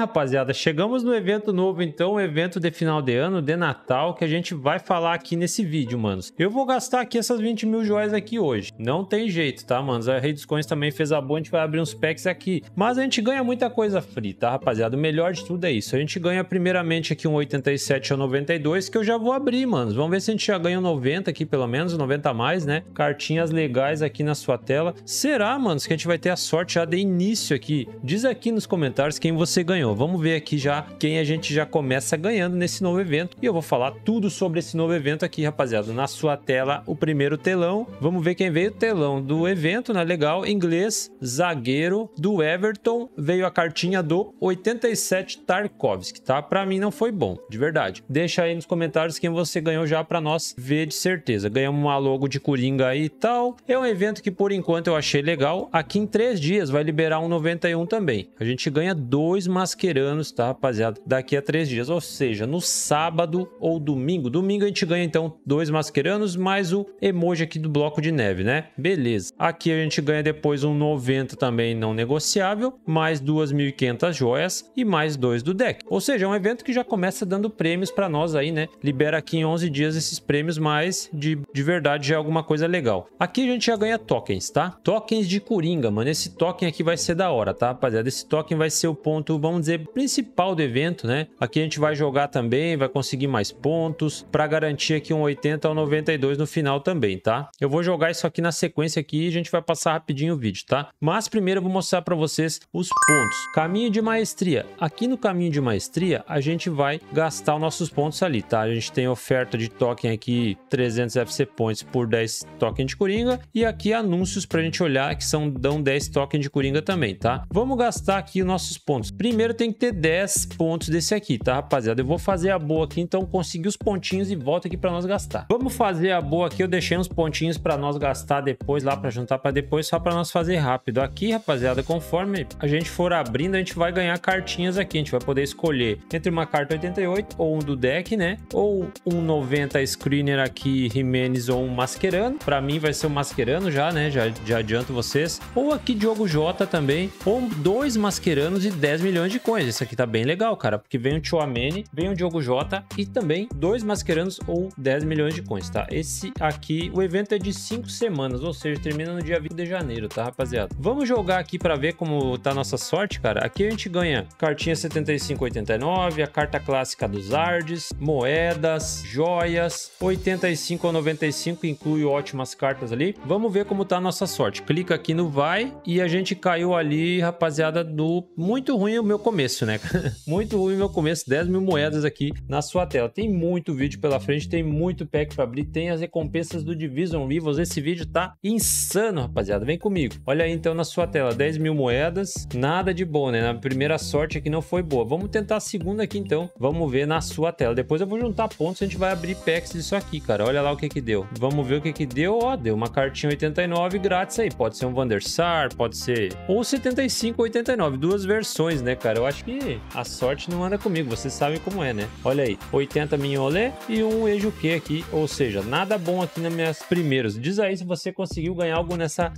rapaziada, chegamos no evento novo, então, o evento de final de ano, de Natal, que a gente vai falar aqui nesse vídeo, manos. Eu vou gastar aqui essas 20 mil joias aqui hoje. Não tem jeito, tá, manos? A Rede Coins também fez a boa, a gente vai abrir uns packs aqui. Mas a gente ganha muita coisa free, tá, rapaziada? O melhor de tudo é isso. A gente ganha primeiramente aqui um 87 ou 92, que eu já vou abrir, manos. Vamos ver se a gente já ganha um 90 aqui, pelo menos, 90 a mais, né? Cartinhas legais aqui na sua tela. Será, manos, que a gente vai ter a sorte já de início aqui? Diz aqui nos comentários quem você ganhou. Vamos ver aqui já quem a gente já começa ganhando nesse novo evento. E eu vou falar tudo sobre esse novo evento aqui, rapaziada. Na sua tela, o primeiro telão. Vamos ver quem veio. O telão do evento, né? Legal. Inglês, zagueiro do Everton. Veio a cartinha do 87 Tarkowski, tá? Pra mim não foi bom, de verdade. Deixa aí nos comentários quem você ganhou já pra nós ver de certeza. Ganhamos uma logo de Coringa aí e tal. É um evento que por enquanto eu achei legal. Aqui em 3 dias vai liberar um 91 também. A gente ganha 2 Mascherano, tá, rapaziada? Daqui a 3 dias, ou seja, no sábado ou domingo. Domingo a gente ganha, então, 2 Mascherano, mais o emoji aqui do bloco de neve, né? Beleza. Aqui a gente ganha depois um 90 também não negociável, mais 2.500 joias e mais 2 do deck. Ou seja, é um evento que já começa dando prêmios pra nós aí, né? Libera aqui em 11 dias esses prêmios, mas de verdade já é alguma coisa legal. Aqui a gente já ganha tokens, tá? Tokens de Coringa, mano. Esse token aqui vai ser da hora, tá, rapaziada? Esse token vai ser o ponto, vamos dizer, principal do evento, né? Aqui a gente vai jogar também, vai conseguir mais pontos pra garantir aqui um 80 ou 92 no final também, tá? Eu vou jogar isso aqui na sequência aqui e a gente vai passar rapidinho o vídeo, tá? Mas primeiro eu vou mostrar pra vocês os pontos. Caminho de maestria. Aqui no caminho de maestria a gente vai gastar os nossos pontos ali, tá? A gente tem oferta de token aqui, 300 FC Points por 10 token de Coringa, e aqui anúncios pra gente olhar que dão 10 token de Coringa também, tá? Vamos gastar aqui os nossos pontos. Primeiro tem que ter 10 pontos desse aqui, tá, rapaziada? Eu vou fazer a boa aqui, então consegui os pontinhos e volto aqui pra nós gastar. Vamos fazer a boa aqui, eu deixei uns pontinhos pra nós gastar depois lá, pra juntar pra depois, só pra nós fazer rápido. Aqui, rapaziada, conforme a gente for abrindo, a gente vai ganhar cartinhas aqui, a gente vai poder escolher entre uma carta 88 ou um do deck, né? Ou um 90 screener aqui, Jimenez, ou um Mascherano. Pra mim vai ser um Mascherano já, né? Já adianto vocês. Ou aqui Diogo Jota também, ou 2 Mascheranos e 10 milhões de coins. Isso aqui tá bem legal, cara, porque vem o Tchouameni, vem o Diogo Jota e também 2 Mascheranos ou 10 milhões de coins, tá? Esse aqui, o evento é de 5 semanas, ou seja, termina no dia 20 de janeiro, tá, rapaziada? Vamos jogar aqui pra ver como tá a nossa sorte, cara. Aqui a gente ganha cartinha 7589, a carta clássica dos Ardes, moedas, joias, 85 ou 95, inclui ótimas cartas ali. Vamos ver como tá a nossa sorte. Clica aqui no vai e a gente caiu ali, rapaziada, no... Muito ruim o meu começo, né? Muito ruim o meu começo, 10 mil moedas aqui na sua tela. Tem muito vídeo pela frente, tem muito pack pra abrir, tem as recompensas do Division Rivals. Esse vídeo tá insano, rapaziada, vem comigo. Olha aí então na sua tela, 10 mil moedas, nada de bom, né? Na primeira sorte aqui não foi boa. Vamos tentar a segunda aqui então, vamos ver na sua tela. Depois eu vou juntar pontos, a gente vai abrir packs disso aqui, cara. Olha lá o que deu. Vamos ver o que deu. Ó, deu uma cartinha 89 grátis aí. Pode ser um Van der Sar, pode ser... Ou 75, 89. Duas versões, né, cara? Eu acho que a sorte não anda comigo. Vocês sabem como é, né? Olha aí. 80 minholé e um ejuque aqui. Ou seja, nada bom aqui nas minhas primeiras. Diz aí se você conseguiu ganhar algo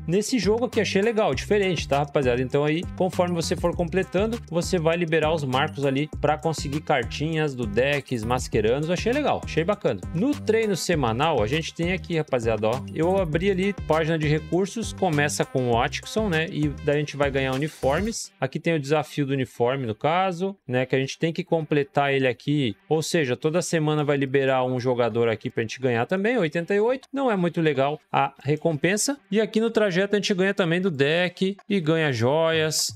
nesse jogo aqui. Achei legal, diferente, tá, rapaziada? Então aí, conforme você for completando, você vai liberar os marcos ali pra conseguir cartinhas do decks, Mascherano. Achei legal, achei bacana. No treino semanal, a gente tem aqui, rapaziada, ó. Eu abri ali página de recursos, começa com o Watson, né? E daí a gente vai ganhar uniformes. Aqui tem o desafio do uniforme, no caso, né? Que a gente tem que completar ele aqui. Ou seja, toda semana vai liberar um jogador aqui pra gente ganhar também, 88. Não é muito legal a recompensa. E aqui no trajeto a gente ganha também do deck e ganha joias.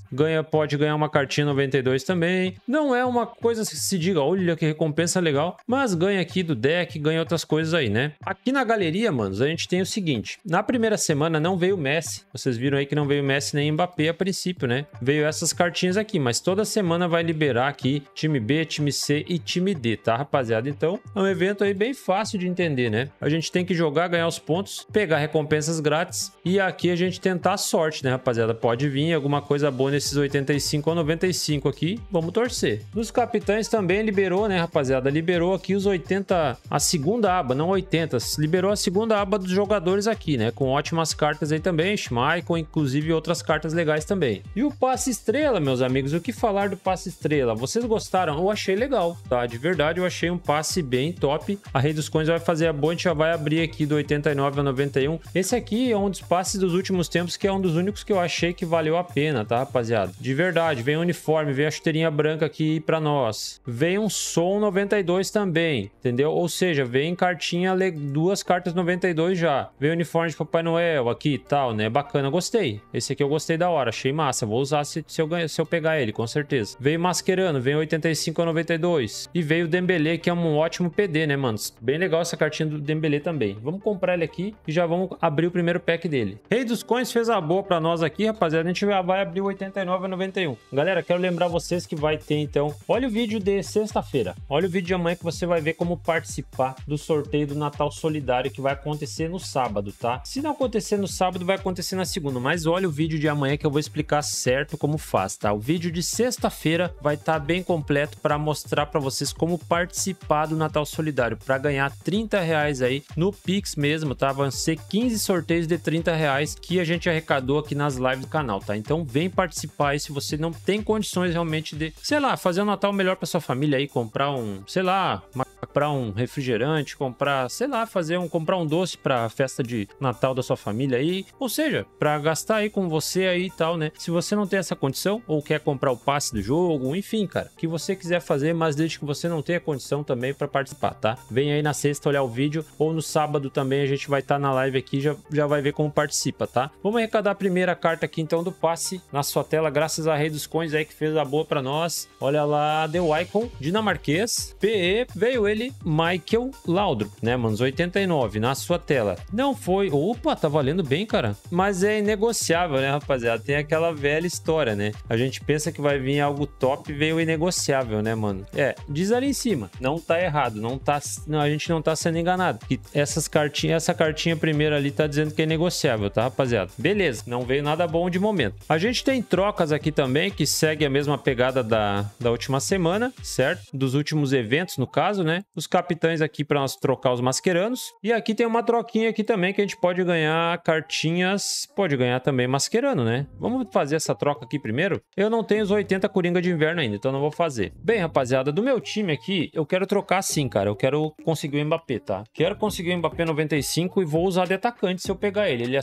Pode ganhar uma cartinha 92 também. Não é uma coisa que se diga, olha que recompensa legal. Mas ganha aqui do deck, ganha outras coisas aí, né? Aqui na galeria, manos, a gente tem o seguinte. Na primeira semana não veio Messi. Vocês viram aí que não veio Messi nem Mbappé a princípio, né? Veio essas cartinhas aqui, mas toda semana vai liberar aqui time B, time C e time D, tá, rapaziada? Então, é um evento aí bem fácil de entender, né? A gente tem que jogar, ganhar os pontos, pegar recompensas grátis e aqui a gente tentar a sorte, né, rapaziada? Pode vir alguma coisa boa nesses 85 ou 95 aqui, vamos torcer. Nos capitães também liberou, né, rapaziada? Liberou aqui os 80, a segunda aba, não 80, liberou a segunda aba dos jogadores aqui, né? Com ótimas cartas aí também, Schmeichel, inclusive outras cartas legais também. E o passe estrela, meus amigos, o que falar falar do passe estrela. Vocês gostaram? Eu achei legal, tá? De verdade, eu achei um passe bem top. A Rede Coins vai fazer a boa, a gente já vai abrir aqui do 89 a 91. Esse aqui é um dos passes dos últimos tempos que é um dos únicos que eu achei que valeu a pena, tá, rapaziada? De verdade, vem o uniforme, vem a chuteirinha branca aqui pra nós. Vem um som 92 também, entendeu? Ou seja, vem cartinha, duas cartas 92 já. Vem o uniforme de Papai Noel aqui e tal, né? Bacana, gostei. Esse aqui eu gostei da hora, achei massa. Vou usar se eu pegar ele, com certeza. Veio Mascherano, veio 85 a 92. E veio o Dembélé, que é um ótimo PD, né, mano? Bem legal essa cartinha do Dembélé também. Vamos comprar ele aqui e já vamos abrir o primeiro pack dele. Rei dos Coins fez a boa pra nós aqui, rapaziada. A gente já vai abrir o 89 a 91. Galera, quero lembrar vocês que vai ter, então... Olha o vídeo de sexta-feira. Olha o vídeo de amanhã que você vai ver como participar do sorteio do Natal Solidário que vai acontecer no sábado, tá? Se não acontecer no sábado, vai acontecer na segunda. Mas olha o vídeo de amanhã que eu vou explicar certo como faz, tá? O vídeo de sexta-feira vai estar bem completo para mostrar para vocês como participar do Natal Solidário para ganhar R$30 aí no Pix mesmo, tá? Vão ser 15 sorteios de R$30 que a gente arrecadou aqui nas lives do canal, tá? Então vem participar aí se você não tem condições realmente de, sei lá, fazer um Natal melhor para sua família aí, comprar um, sei lá, comprar um refrigerante, comprar, sei lá, comprar um doce para festa de Natal da sua família aí, ou seja, para gastar aí com você aí e tal, né? Se você não tem essa condição ou quer comprar o passe do jogo, enfim, cara, o que você quiser fazer, mas desde que você não tenha condição também para participar, tá? Vem aí na sexta olhar o vídeo, ou no sábado também a gente vai estar na live aqui, já vai ver como participa, tá? Vamos arrecadar a primeira carta aqui então do passe na sua tela, graças à Rei dos Coins aí que fez a boa para nós. Olha lá, deu Icon, dinamarquês, PE, veio ele, Michael Laudrup, né, manos? 89 na sua tela. Não foi... Opa, tá valendo bem, cara. Mas é inegociável, né, rapaziada? Tem aquela velha história, né? A gente pensa que vai vir algo top, veio inegociável, né, mano? É, diz ali em cima. Não tá errado, não tá... Não, a gente não tá sendo enganado. Que essas cartinhas... Essa cartinha primeira ali tá dizendo que é negociável, tá, rapaziada? Beleza, não veio nada bom de momento. A gente tem trocas aqui também, que segue a mesma pegada da última semana, certo? Dos últimos eventos, no caso, né? Os capitães aqui pra nós trocar os masqueranos. E aqui tem uma troquinha aqui também que a gente pode ganhar cartinhas, pode ganhar também mascherano, né? Vamos fazer essa troca aqui primeiro? Eu não tenho os 80 Coringa de inverno ainda, então não vou fazer. Bem, rapaziada, do meu time aqui, eu quero trocar sim, cara. Eu quero conseguir o Mbappé, tá? Quero conseguir o Mbappé 95 e vou usar de atacante se eu pegar ele. Ele é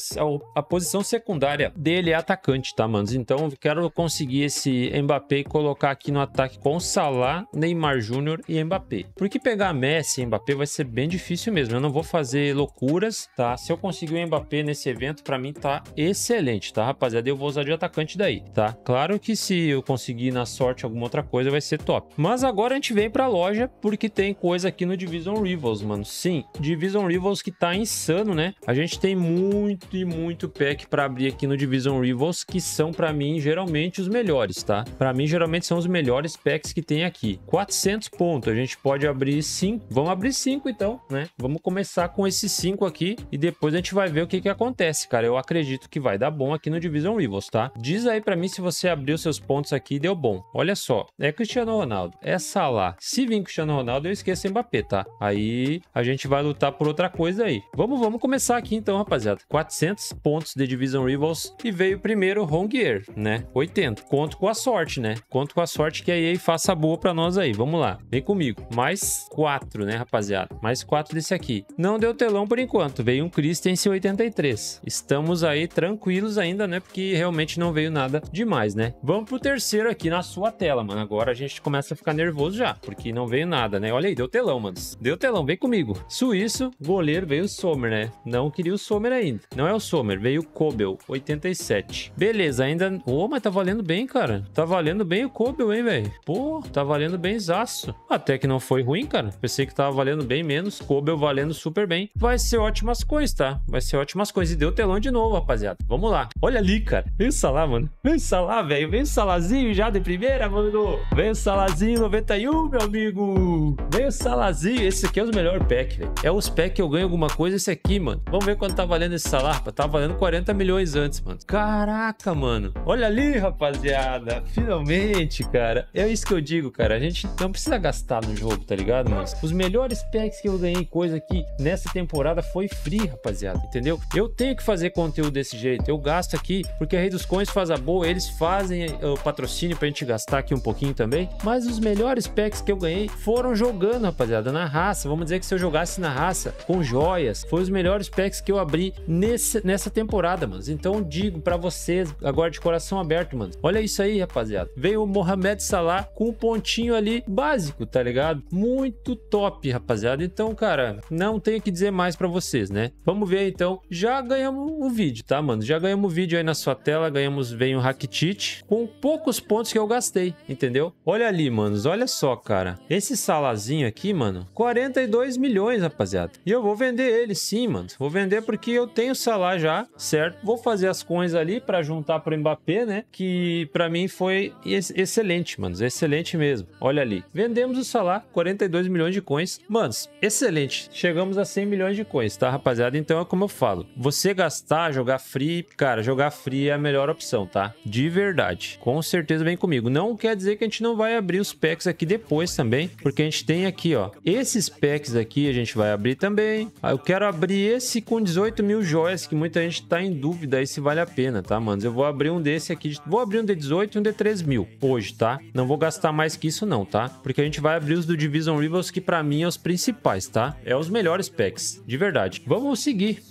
a posição secundária dele é atacante, tá, manos? Então eu quero conseguir esse Mbappé e colocar aqui no ataque com Salah, Neymar Júnior e Mbappé. Porque pegar Messi e Mbappé vai ser bem difícil mesmo. Eu não vou fazer loucuras, tá? Se eu conseguir o Mbappé nesse evento, pra mim tá excelente, tá, rapaziada? Eu vou usar de atacante daí, tá? Claro que se eu conseguir na sorte alguma outra coisa, vai ser top. Mas agora a gente vem pra loja, porque tem coisa aqui no Division Rivals, mano. Sim, Division Rivals que tá insano, né? A gente tem muito e muito pack pra abrir aqui no Division Rivals, que são, pra mim, geralmente os melhores, tá? Pra mim, geralmente são os melhores packs que tem aqui. 400 pontos, a gente pode abrir 5. Vamos abrir 5, então, né? Vamos começar com esses 5 aqui e depois a gente vai ver o que acontece, cara. Eu acredito que vai dar bom aqui no Division Rivals, tá? Diz aí pra mim se você abriu seus pontos aqui e deu bom. Olha só, é Cristiano Ronaldo, é Salah. Se vir Cristiano Ronaldo, eu esqueço Mbappé, tá? Aí a gente vai lutar por outra coisa aí. Vamos começar aqui então, rapaziada. 400 pontos de Division Rivals e veio primeiro Rongier, né? 80. Conto com a sorte, né? Conto com a sorte que a EA faça boa pra nós aí. Vamos lá, vem comigo. Mais 4, né, rapaziada? Mais 4 desse aqui. Não deu telão por enquanto. Veio um Christensen 83. Estamos aí tranquilos ainda, né? Porque realmente não veio nada demais, né? Vamos pro terceiro aqui na sua tela, mano. Agora a gente começa a ficar nervoso já, porque não veio nada, né? Olha aí, deu telão, mano. Deu telão, vem comigo. Suíço, goleiro, veio o Sommer, né? Não queria o Sommer ainda. Não é o Sommer, veio o Kobel, 87. Beleza, ainda... Ô, mas tá valendo bem, cara. Tá valendo bem o Kobel, hein, velho? Pô, tá valendo bem zaço. Até que não foi ruim, cara. Pensei que tava valendo bem menos. Kobel valendo super bem. Vai ser ótimas coisas, tá? Vai ser ótimas coisas. E deu telão de novo, rapaziada. Vamos lá. Olha ali, cara. Vem o Salah, mano. Vem o Salah, velho. Vem o Salahzinho já de primeira, mano. Vem o Salahzinho 91, meu amigo. Vem o Salahzinho. Esse aqui é o melhor pack, velho. É os pack que eu ganho alguma coisa esse aqui, mano. Vamos ver quanto tá valendo esse Salah. Tá valendo 40 milhões antes, mano. Caraca, mano. Olha ali, rapaziada. Finalmente, cara. É isso que eu digo, cara. A gente não precisa gastar no jogo, tá ligado? temporada, mano. Os melhores packs que eu ganhei, coisa que nessa temporada foi free, rapaziada, entendeu? Eu tenho que fazer conteúdo desse jeito, eu gasto aqui, porque a Rede Coins faz a boa, eles fazem o patrocínio pra gente gastar aqui um pouquinho também, mas os melhores packs que eu ganhei foram jogando, rapaziada, na raça. Vamos dizer que se eu jogasse na raça, com joias, foi os melhores packs que eu abri nessa temporada, mano. Então digo pra vocês, agora de coração aberto, mano, olha isso aí, rapaziada. Veio o Mohamed Salah com um pontinho ali básico, tá ligado? Muito top, rapaziada. Então, cara, não tenho que dizer mais pra vocês, né? Vamos ver, então. Já ganhamos o vídeo, tá, mano? Já ganhamos o vídeo aí na sua tela, ganhamos, vem o Rakitic com poucos pontos que eu gastei, entendeu? Olha ali, manos, olha só, cara. Esse Salazinho aqui, mano, 42 milhões, rapaziada. E eu vou vender ele, sim, mano. Vou vender porque eu tenho Salah já, certo? Vou fazer as coins ali pra juntar pro Mbappé, né? Que pra mim foi excelente, manos, excelente mesmo. Olha ali. Vendemos o Salah, 42 milhões de coins. Manos, excelente. Chegamos a 100 milhões de coins, tá, rapaziada? Então é como eu falo. Você gastar, jogar free, cara, jogar free é a melhor opção, tá? De verdade. Com certeza vem comigo. Não quer dizer que a gente não vai abrir os packs aqui depois também, porque a gente tem aqui, ó, esses packs aqui a gente vai abrir também. Eu quero abrir esse com 18 mil joias, que muita gente tá em dúvida aí se vale a pena, tá, manos? Eu vou abrir um desse aqui, vou abrir um de 18 e um de 3 mil hoje, tá? Não vou gastar mais que isso não, tá? Porque a gente vai abrir os do Division Rivals, que pra mim é os principais, tá? É os melhores packs, de verdade. Vamos seguir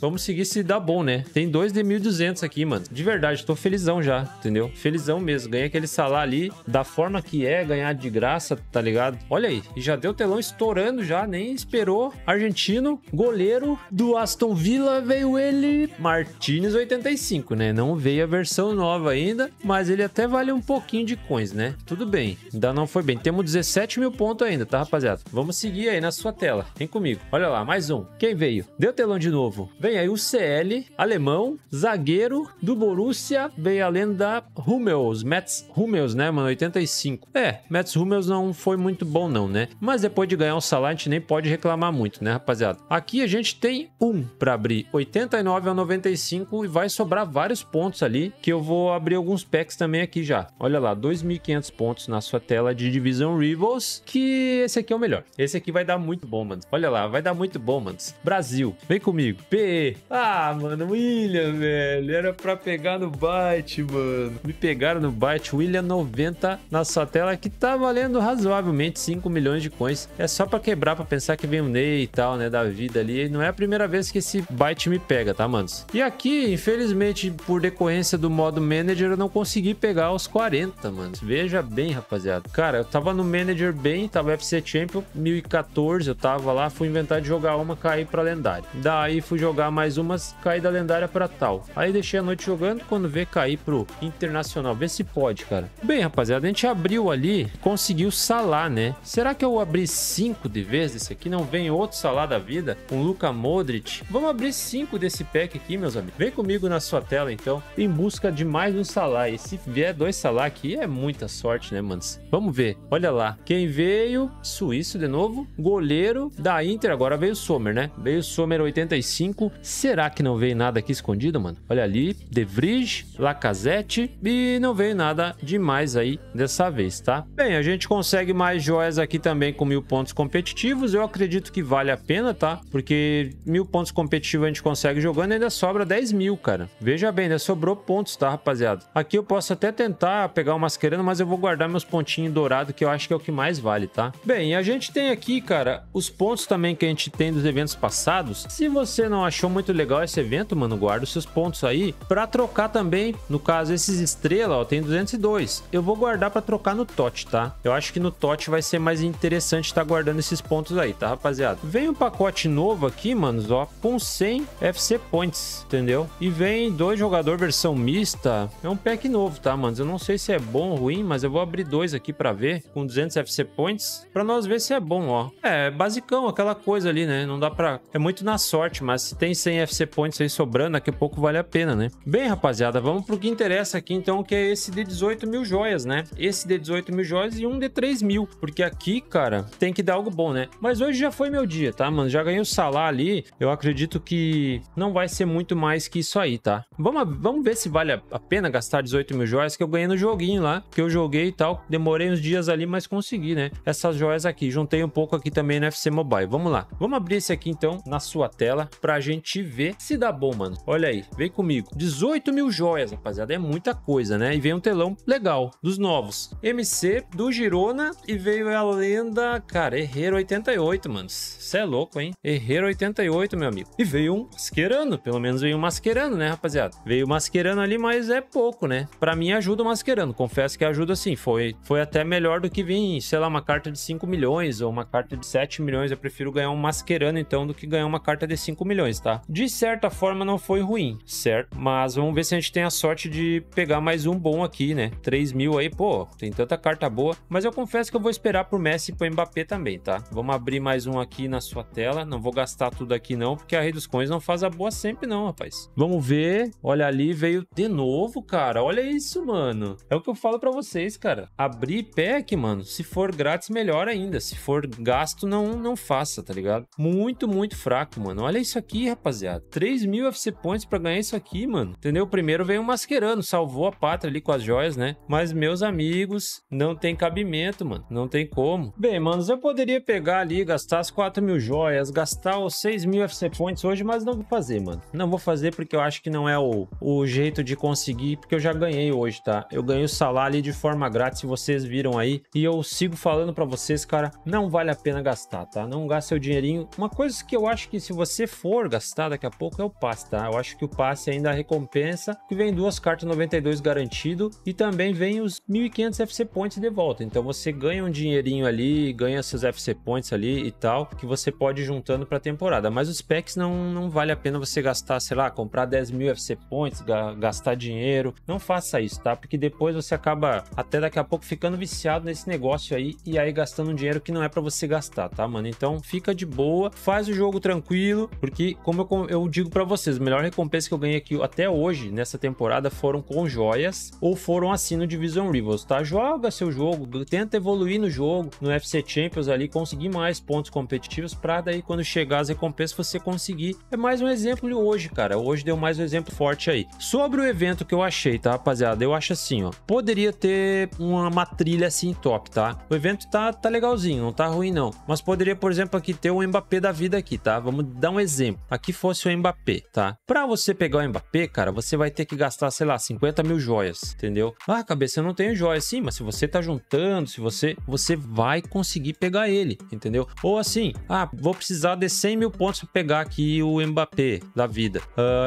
se dá bom, né? Tem dois de 1.200 aqui, mano. De verdade, tô felizão já, entendeu? Felizão mesmo. Ganhei aquele salário ali, da forma que é, ganhar de graça, tá ligado? Olha aí, e já deu telão estourando já, nem esperou. Argentino, goleiro do Aston Villa, veio ele, Martínez 85, né? Não veio a versão nova ainda, mas ele até vale um pouquinho de coins, né? Tudo bem, ainda não foi bem. Temos 17 mil pontos ainda, tá, rapaziada? Vamos seguir aí na sua tela, vem comigo. Olha lá, mais um. Quem veio? Deu telão de novo. Vem aí o CL, alemão, zagueiro do Borussia, veio a lenda Hummels, Mats Hummels, né, mano? 85. É, Mats Hummels não foi muito bom não, né? Mas depois de ganhar um salário, a gente nem pode reclamar muito, né, rapaziada? Aqui a gente tem um pra abrir, 89 ao 95, e vai sobrar vários pontos ali, que eu vou abrir alguns packs também aqui já. Olha lá, 2.500 pontos na sua tela de Division Rivals, que esse aqui é o melhor. Esse aqui vai dar muito bom, mano. Olha lá, vai dar muito bom, mano. Brasil, vem comigo. PE. Ah, mano, William, velho. Era pra pegar no bite, mano. Me pegaram no bite. William 90 na sua tela, que tá valendo razoavelmente 5 milhões de coins. É só pra quebrar, pra pensar que vem o Ney e tal, né, da vida ali. E não é a primeira vez que esse bite me pega, tá, manos? E aqui, infelizmente, por decorrência do modo manager, eu não consegui pegar os 40, mano. Veja bem, rapaziada. Cara, eu tava no manager bem, tava FC Champions 1014, eu tava lá, fui inventar de jogar uma, caí pra lendária. Daí fui jogar mais umas, caí da lendária pra tal. Aí deixei a noite jogando, quando vê, caí pro Internacional. Vê se pode, cara. Bem, rapaziada, a gente abriu ali, conseguiu Salah, né? Será que eu abri 5 de vez desse aqui? Não vem outro Salah da vida? Um Luka Modric? Vamos abrir 5 desse pack aqui, meus amigos. Vem comigo na sua tela, então, em busca de mais um Salah. E se vier 2 Salah aqui, é muita sorte, né, manos? Vamos ver. Olha lá. Quem veio? Suíço de novo. Goleiro da Inter. Agora veio o Sommer, né? Veio o Sommer 85. Será que não veio nada aqui escondido, mano? Olha ali. De Vrij, Lacazette. E não veio nada demais aí dessa vez, tá? Bem, a gente consegue mais joias aqui também com 1000 pontos competitivos. Eu acredito que vale a pena, tá? Porque 1000 pontos competitivos a gente consegue jogando e ainda sobra 10 mil, cara. Veja bem, ainda sobrou pontos, tá, rapaziada? Aqui eu posso até tentar pegar o Mascherano, mas eu vou guardar meus pontinhos dourados, que eu acho que é o que mais vale, tá? Bem, a gente tem aqui, cara, os pontos também que a gente tem dos eventos passados. Se você não achou muito legal esse evento, mano, guarda os seus pontos aí pra trocar também. No caso, esses estrela, ó, tem 202. Eu vou guardar pra trocar no TOTY, tá? Eu acho que no TOTY vai ser mais interessante estar guardando esses pontos aí, tá, rapaziada? Vem um pacote novo aqui, manos, ó, com 100 FC Points, entendeu? E vem 2 jogador versão mista. É um pack novo, tá, manos? Eu não sei se é bom ou ruim, mas eu vou abrir 2 aqui pra ver, com 200 FC Points, pra nós ver se é bom, ó. É, basicão, aquela coisa ali, né? Não dá pra... É muito na sorte, mas se tem 100 FC Points aí sobrando, daqui a pouco vale a pena, né? Bem, rapaziada, vamos pro que interessa aqui, então, que é esse de 18 mil joias, né? Esse de 18 mil joias e um de 3 mil, porque aqui, cara, tem que dar algo bom, né? Mas hoje já foi meu dia, tá, mano? Já ganhei o salário ali, eu acredito que não vai ser muito mais que isso aí, tá? Vamos ver se vale a pena gastar 18 mil joias que eu ganhei no joguinho lá, que eu joguei e tal, demorei uns dias ali, mas consegui, né? Essas joias aqui, junto juntei um pouco aqui também no FC Mobile. Vamos lá. Vamos abrir esse aqui então na sua tela pra gente ver se dá bom, mano. Olha aí, vem comigo. 18 mil joias, rapaziada. É muita coisa, né? E vem um telão legal dos novos. MC do Girona e veio a lenda, cara, Herrero 88, mano. Cê é louco, hein? Herrero 88, meu amigo. E veio um Mascherano, pelo menos veio um Mascherano, né, rapaziada? Veio o Mascherano ali, mas é pouco, né? Pra mim ajuda o Mascherano, confesso que ajuda sim. Foi até melhor do que vir, sei lá, uma carta de 5 milhões ou uma carta de 7 milhões. Eu prefiro ganhar um Mascherano, então, do que ganhar uma carta de 5 milhões, tá? De certa forma, não foi ruim, certo? Mas vamos ver se a gente tem a sorte de pegar mais um bom aqui, né? 3 mil aí, pô, tem tanta carta boa. Mas eu confesso que eu vou esperar pro Messi e pro Mbappé também, tá? Vamos abrir mais um aqui na sua tela. Não vou gastar tudo aqui não, porque a Rede Coins não faz a boa sempre não, rapaz. Vamos ver. Olha ali, veio de novo, cara. Olha isso, mano. É o que eu falo pra vocês, cara. Abrir pack, mano, se for grátis, melhor ainda. Se for gasto, não faça, tá ligado? Muito, muito fraco, mano. Olha isso aqui, rapaziada. 3 mil FC Points pra ganhar isso aqui, mano. Entendeu? Primeiro veio o Mascherano, salvou a pátria ali com as joias, né? Mas, meus amigos, não tem cabimento, mano. Não tem como. Bem, manos, eu poderia pegar ali, gastar as 4 mil joias, gastar os 6 mil FC Points hoje, mas não vou fazer, mano. Não vou fazer porque eu acho que não é o jeito de conseguir, porque eu já ganhei hoje, tá? Eu ganhei o Salah ali de forma grátis, vocês viram aí. E eu sigo falando pra vocês, cara, não vale a pena gastar, tá? Não gaste seu dinheirinho. Uma coisa que eu acho que se você for gastar daqui a pouco é o passe, tá? Eu acho que o passe ainda recompensa, que vem duas cartas 92 garantido e também vem os 1.500 FC Points de volta. Então você ganha um dinheirinho ali, ganha seus FC Points ali e tal, que você pode ir juntando pra temporada. Mas os packs não vale a pena você gastar, sei lá, comprar 10 mil FC Points, gastar dinheiro. Não faça isso, tá? Porque depois você acaba até daqui a pouco ficando viciado nesse negócio aí e aí gastando um dinheiro que não é pra você gastar, tá, mano? Então fica de boa, faz o jogo tranquilo, porque como eu digo pra vocês, a melhor recompensa que eu ganhei aqui até hoje, nessa temporada, foram com joias ou foram assim no Division Rivals, tá? Joga seu jogo, tenta evoluir no jogo, no FC Champions ali, conseguir mais pontos competitivos pra daí quando chegar as recompensas você conseguir. É mais um exemplo de hoje, cara. Hoje deu mais um exemplo forte aí. Sobre o evento que eu achei, tá, rapaziada? Eu acho assim, ó. Poderia ter uma trilha assim top, tá? O evento tá legalzinho, não tá ruim não. Mas poderia, por exemplo, aqui ter o Mbappé da vida aqui, tá? Vamos dar um exemplo. Aqui fosse o Mbappé, tá? Pra você pegar o Mbappé, cara, você vai ter que gastar, sei lá, 50 mil joias, entendeu? Ah, cabeça, eu não tenho joias. Sim, mas se você tá juntando, se você vai conseguir pegar ele, entendeu? Ou assim, ah, vou precisar de 100 mil pontos pra pegar aqui o Mbappé da vida.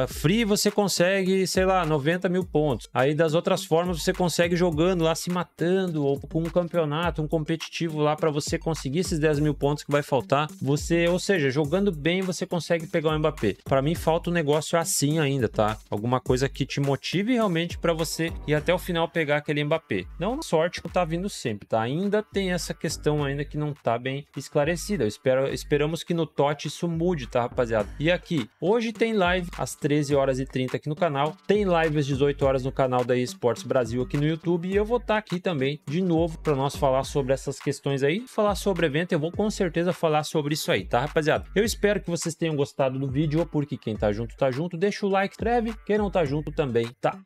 Free você consegue, sei lá, 90 mil pontos. Aí das outras formas você consegue jogando lá, se matando, ou com um campeonato, um competitivo lá pra você conseguir esses 10 mil pontos que vai faltar. Você, ou seja, jogando bem você consegue pegar o Mbappé. Pra mim falta um negócio assim ainda, tá? Alguma coisa que te motive realmente pra você ir até o final pegar aquele Mbappé. Não sorte que tá vindo sempre, tá? Ainda tem essa questão ainda que não tá bem esclarecida. Esperamos que no TOTY isso mude, tá, rapaziada? E aqui, hoje tem live às 13h30 aqui no canal, tem live às 18h no canal da eSports Brasil aqui no YouTube e eu vou estar aqui também de novo para nós falar sobre essas questões aí, falar sobre evento. Eu vou com certeza falar sobre isso aí, tá, rapaziada? Eu espero que vocês tenham gostado do vídeo, porque quem tá junto, deixa o like, escreve, quem não tá junto também, tá?